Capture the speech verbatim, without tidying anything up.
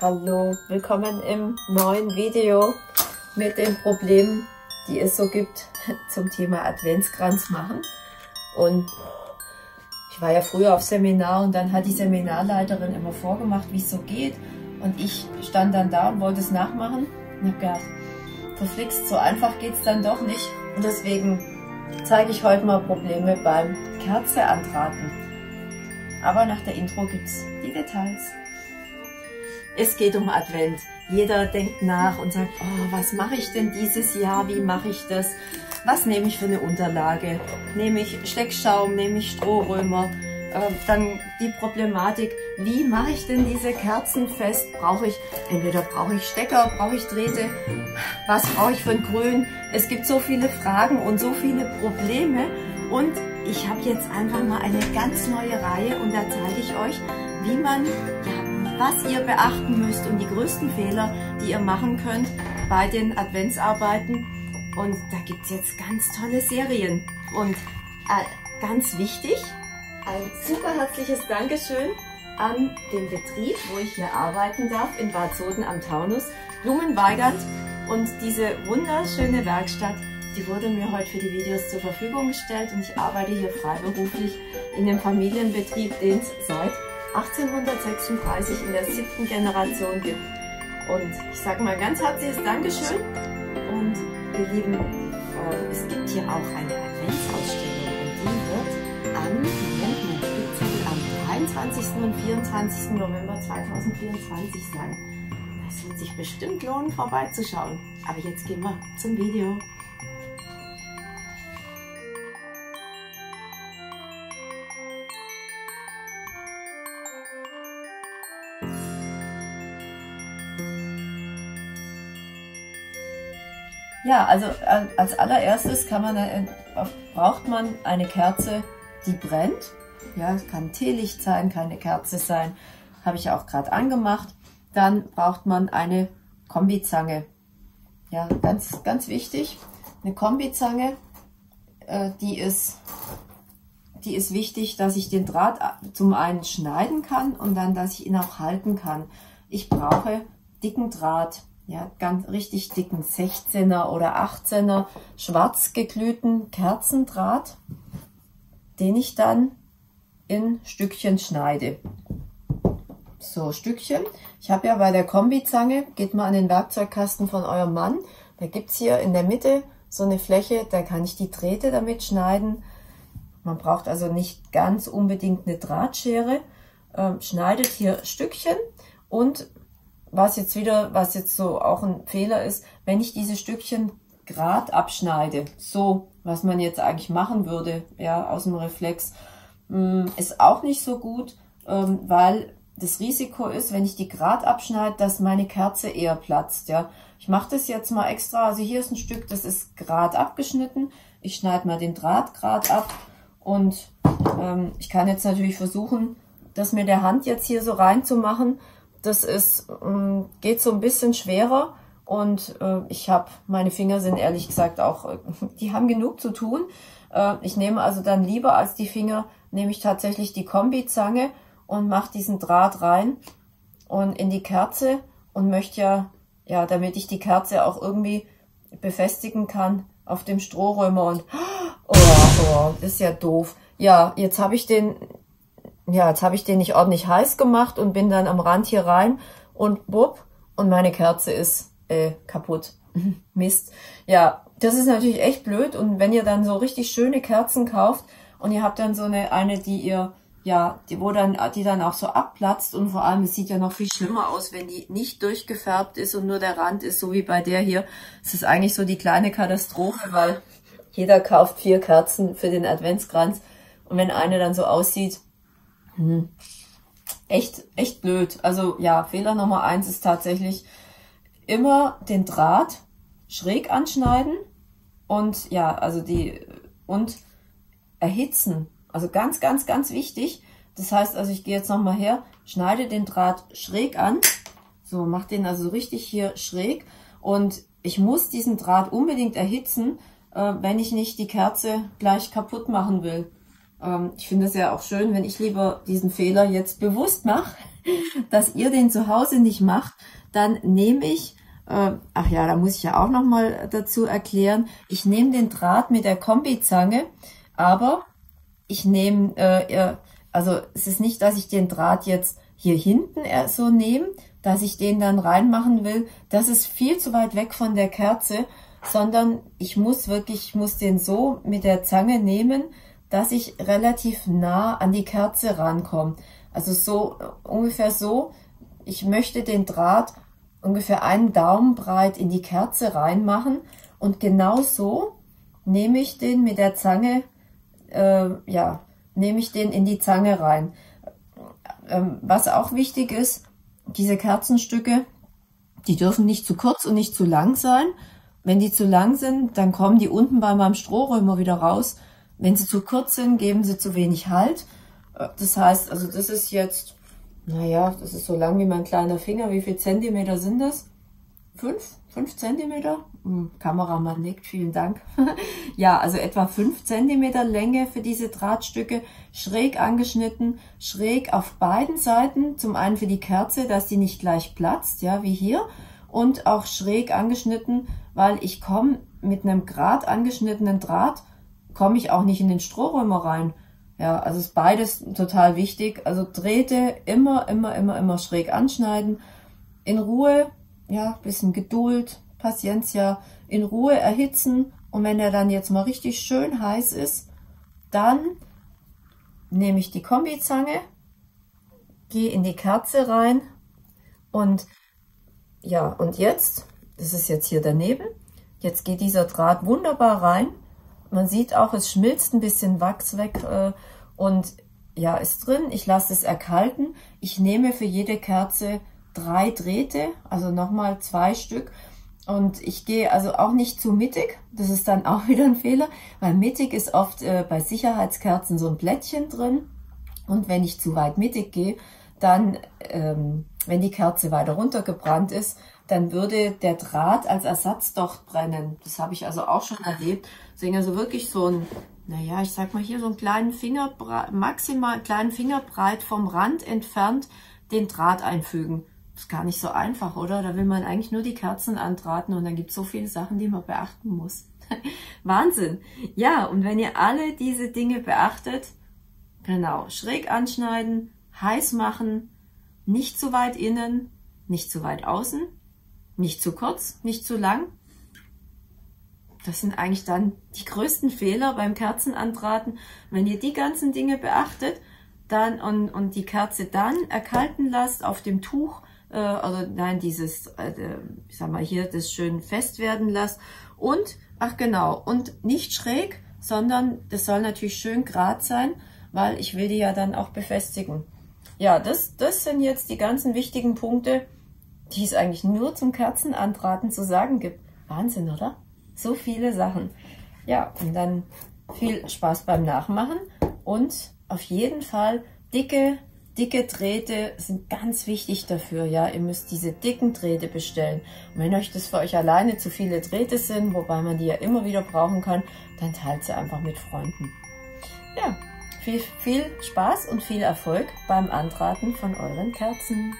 Hallo, willkommen im neuen Video mit den Problemen, die es so gibt zum Thema Adventskranz machen. Und ich war ja früher auf Seminar und dann hat die Seminarleiterin immer vorgemacht, wie es so geht. Und ich stand dann da und wollte es nachmachen und habe gedacht, verflixt, so einfach geht es dann doch nicht. Und deswegen zeige ich heute mal Probleme beim Kerze antraten. Aber nach der Intro gibt es die Details. Es geht um Advent. Jeder denkt nach und sagt, oh, was mache ich denn dieses Jahr? Wie mache ich das? Was nehme ich für eine Unterlage? Nehme ich Steckschaum? Nehme ich Strohrömer? Äh, dann die Problematik, wie mache ich denn diese Kerzen fest? Brauche ich, entweder brauche ich Stecker, brauche ich Drähte, was brauche ich für ein Grün? Es gibt so viele Fragen und so viele Probleme und ich habe jetzt einfach mal eine ganz neue Reihe und da zeige ich euch, wie man, ja, was ihr beachten müsst und die größten Fehler, die ihr machen könnt bei den Adventsarbeiten. Und da gibt es jetzt ganz tolle Serien. Und äh, ganz wichtig, ein super herzliches Dankeschön an den Betrieb, wo ich hier arbeiten darf, in Bad Soden am Taunus, Blumenweigert. Und diese wunderschöne Werkstatt, die wurde mir heute für die Videos zur Verfügung gestellt. Und ich arbeite hier freiberuflich in dem Familienbetrieb, den es seit achtzehnhundertsechsunddreißig in der siebten Generation gibt. Und ich sage mal ganz herzliches Dankeschön. Und ihr Lieben, äh, es gibt hier auch eine Adventsausstellung und die wird am, am dreiundzwanzigsten und vierundzwanzigsten November zweitausendvierundzwanzig sein. Das wird sich bestimmt lohnen, vorbeizuschauen. Aber jetzt gehen wir zum Video. Ja, also als allererstes kann man, braucht man eine Kerze, die brennt. Ja, es kann Teelicht sein, kann eine Kerze sein. Habe ich auch gerade angemacht. Dann braucht man eine Kombizange. Ja, ganz, ganz wichtig. Eine Kombizange, äh, die ist, die ist wichtig, dass ich den Draht zum einen schneiden kann und dann, dass ich ihn auch halten kann. Ich brauche dicken Draht. Ja, ganz richtig dicken sechzehner oder achtzehner schwarz geglühten Kerzendraht, den ich dann in Stückchen schneide. So, Stückchen. Ich habe ja bei der Kombizange, geht mal an den Werkzeugkasten von eurem Mann, da gibt es hier in der Mitte so eine Fläche, da kann ich die Drähte damit schneiden. Man braucht also nicht ganz unbedingt eine Drahtschere. Ähm, schneidet hier Stückchen und was jetzt wieder, was jetzt so auch ein Fehler ist, wenn ich diese Stückchen gerade abschneide, so was man jetzt eigentlich machen würde, ja, aus dem Reflex, ist auch nicht so gut, weil das Risiko ist, wenn ich die gerade abschneide, dass meine Kerze eher platzt. Ja. Ich mache das jetzt mal extra, also hier ist ein Stück, das ist gerade abgeschnitten, ich schneide mal den Draht gerade ab und ähm, ich kann jetzt natürlich versuchen, das mit der Hand jetzt hier so reinzumachen. Das ist, ähm, geht so ein bisschen schwerer. Und äh, ich habe, meine Finger sind ehrlich gesagt auch, die haben genug zu tun. Äh, ich nehme also dann lieber als die Finger, nehme ich tatsächlich die Kombizange und mache diesen Draht rein und in die Kerze und möchte ja, ja, damit ich die Kerze auch irgendwie befestigen kann auf dem Strohrömer. Und oh, oh, das ist ja doof. Ja, jetzt habe ich den, ja, jetzt habe ich den nicht ordentlich heiß gemacht und bin dann am Rand hier rein und bupp, und meine Kerze ist Äh, kaputt. Mist. Ja, das ist natürlich echt blöd. Und wenn ihr dann so richtig schöne Kerzen kauft und ihr habt dann so eine, eine die ihr, ja, die, wo dann, die dann auch so abplatzt und vor allem, es sieht ja noch viel schlimmer aus, wenn die nicht durchgefärbt ist und nur der Rand ist, so wie bei der hier. Es ist eigentlich so die kleine Katastrophe, weil jeder kauft vier Kerzen für den Adventskranz und wenn eine dann so aussieht, hm, echt, echt blöd. Also ja, Fehler Nummer eins ist tatsächlich, immer den Draht schräg anschneiden und ja, also die und erhitzen. Also ganz, ganz, ganz wichtig. Das heißt, also ich gehe jetzt nochmal her, schneide den Draht schräg an. So, mache den also richtig hier schräg. Und ich muss diesen Draht unbedingt erhitzen, äh, wenn ich nicht die Kerze gleich kaputt machen will. Ähm, ich finde es ja auch schön, wenn ich lieber diesen Fehler jetzt bewusst mache, dass ihr den zu Hause nicht macht, dann nehme ich, äh, ach ja, da muss ich ja auch nochmal dazu erklären, ich nehme den Draht mit der Kombizange, aber ich nehme, äh, also es ist nicht, dass ich den Draht jetzt hier hinten so nehme, dass ich den dann reinmachen will, das ist viel zu weit weg von der Kerze, sondern ich muss wirklich, ich muss den so mit der Zange nehmen, dass ich relativ nah an die Kerze rankomme. Also so ungefähr so, ich möchte den Draht ungefähr einen Daumen breit in die Kerze reinmachen und genau so nehme ich den mit der Zange, äh, ja, nehme ich den in die Zange rein. Ähm, was auch wichtig ist, diese Kerzenstücke, die dürfen nicht zu kurz und nicht zu lang sein. Wenn die zu lang sind, dann kommen die unten bei meinem Strohrömer wieder raus. Wenn sie zu kurz sind, geben sie zu wenig Halt. Das heißt, also das ist jetzt, naja, das ist so lang wie mein kleiner Finger. Wie viel Zentimeter sind das? Fünf? Fünf Zentimeter? Hm, Kameramann nickt, vielen Dank. Ja, also etwa fünf Zentimeter Länge für diese Drahtstücke. Schräg angeschnitten, schräg auf beiden Seiten. Zum einen für die Kerze, dass die nicht gleich platzt, ja, wie hier. Und auch schräg angeschnitten, weil ich komme mit einem gerade angeschnittenen Draht, komme ich auch nicht in den Strohrömer rein. Ja, also ist beides total wichtig. Also Drähte immer, immer, immer, immer schräg anschneiden. In Ruhe, ja, bisschen Geduld, Paciencia, in Ruhe erhitzen. Und wenn er dann jetzt mal richtig schön heiß ist, dann nehme ich die Kombizange, gehe in die Kerze rein und ja, und jetzt, das ist jetzt hier daneben, jetzt geht dieser Draht wunderbar rein. Man sieht auch, es schmilzt ein bisschen Wachs weg äh, und ja, ist drin. Ich lasse es erkalten. Ich nehme für jede Kerze drei Drähte, also nochmal zwei Stück. Und ich gehe also auch nicht zu mittig. Das ist dann auch wieder ein Fehler, weil mittig ist oft äh, bei Sicherheitskerzen so ein Blättchen drin. Und wenn ich zu weit mittig gehe, dann... Ähm, wenn die Kerze weiter runtergebrannt ist, dann würde der Draht als Ersatz doch brennen. Das habe ich also auch schon erlebt. Deswegen also wirklich so ein, naja, ich sag mal hier so einen kleinen Finger, maximal kleinen Fingerbreit vom Rand entfernt den Draht einfügen. Das ist gar nicht so einfach, oder? Da will man eigentlich nur die Kerzen andrahten und dann gibt es so viele Sachen, die man beachten muss. Wahnsinn! Ja, und wenn ihr alle diese Dinge beachtet, genau, schräg anschneiden, heiß machen, nicht zu weit innen, nicht zu weit außen, nicht zu kurz, nicht zu lang. Das sind eigentlich dann die größten Fehler beim Kerzenanbraten. Wenn ihr die ganzen Dinge beachtet dann und, und die Kerze dann erkalten lasst auf dem Tuch, äh, also nein, dieses, äh, ich sag mal hier, das schön fest werden lasst. Und, ach genau, und nicht schräg, sondern das soll natürlich schön gerade sein, weil ich will die ja dann auch befestigen. Ja, das, das sind jetzt die ganzen wichtigen Punkte, die es eigentlich nur zum Kerzenanbraten zu sagen gibt. Wahnsinn, oder? So viele Sachen. Ja, und dann viel Spaß beim Nachmachen. Und auf jeden Fall dicke, dicke Drähte sind ganz wichtig dafür. Ja, ihr müsst diese dicken Drähte bestellen. Und wenn euch das für euch alleine zu viele Drähte sind, wobei man die ja immer wieder brauchen kann, dann teilt sie einfach mit Freunden. Ja. Viel, viel Spaß und viel Erfolg beim Anbraten von euren Kerzen.